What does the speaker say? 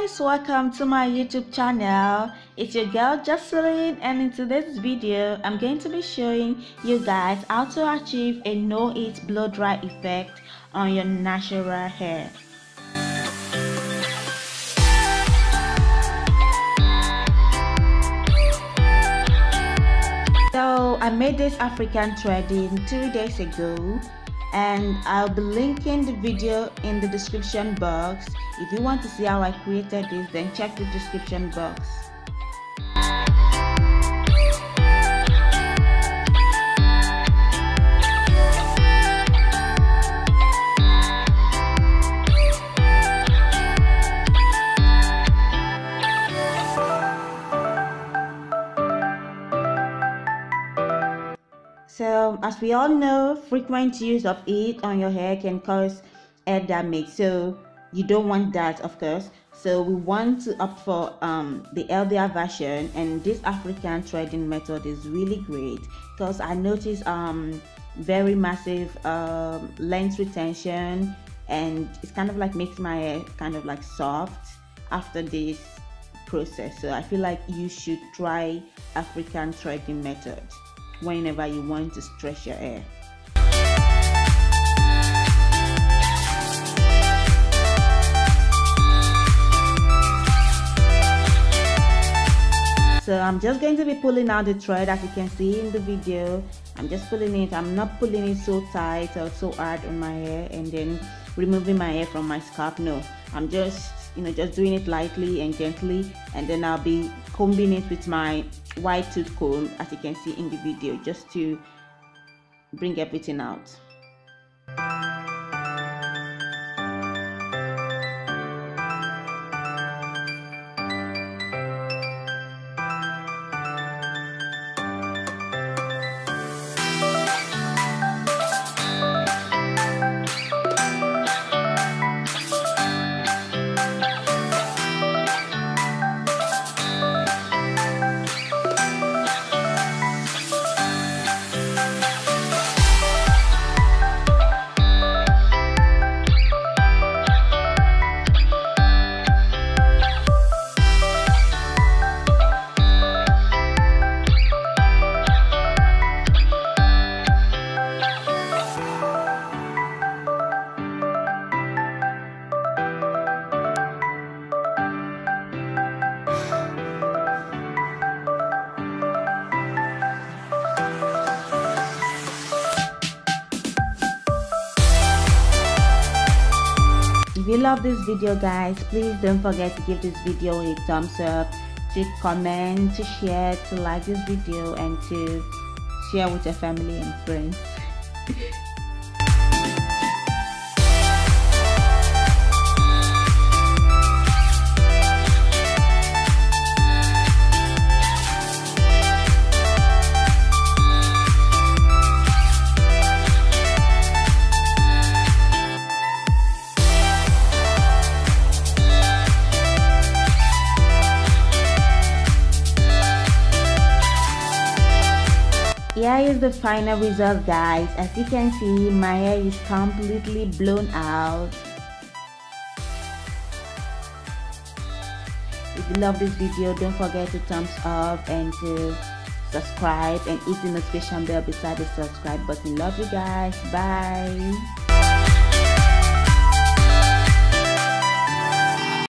guys, welcome to my YouTube channel. It's your girl Just Cyleen, and in today's video I'm going to be showing you guys how to achieve a no-heat blow dry effect on your natural hair. So I made this African threading 2 days ago, and I'll be linking the video in the description box. If you want to see how I created this, then check the description box. So as we all know, frequent use of heat on your hair can cause hair damage, so you don't want that, of course. So we want to opt for the healthier version, and this African threading method is really great because I noticed very massive length retention, and it's kind of like makes my hair kind of like soft after this process. So I feel like you should try African threading method whenever you want to stretch your hair. So I'm just going to be pulling out the thread, as you can see in the video. I'm just pulling it. I'm not pulling it so tight or so hard on my hair and then removing my hair from my scalp. No, I'm just just doing it lightly and gently, and then I'll be combing it with my wide tooth comb, as you can see in the video, just to bring everything out. If you love this video, guys, please don't forget to give this video a thumbs up, to comment, to share, to like this video, and to share with your family and friends. Here is the final result, guys. As you can see, my hair is completely blown out. If you love this video, don't forget to thumbs up and to subscribe, and hit the notification bell beside the subscribe button. Love you guys. Bye.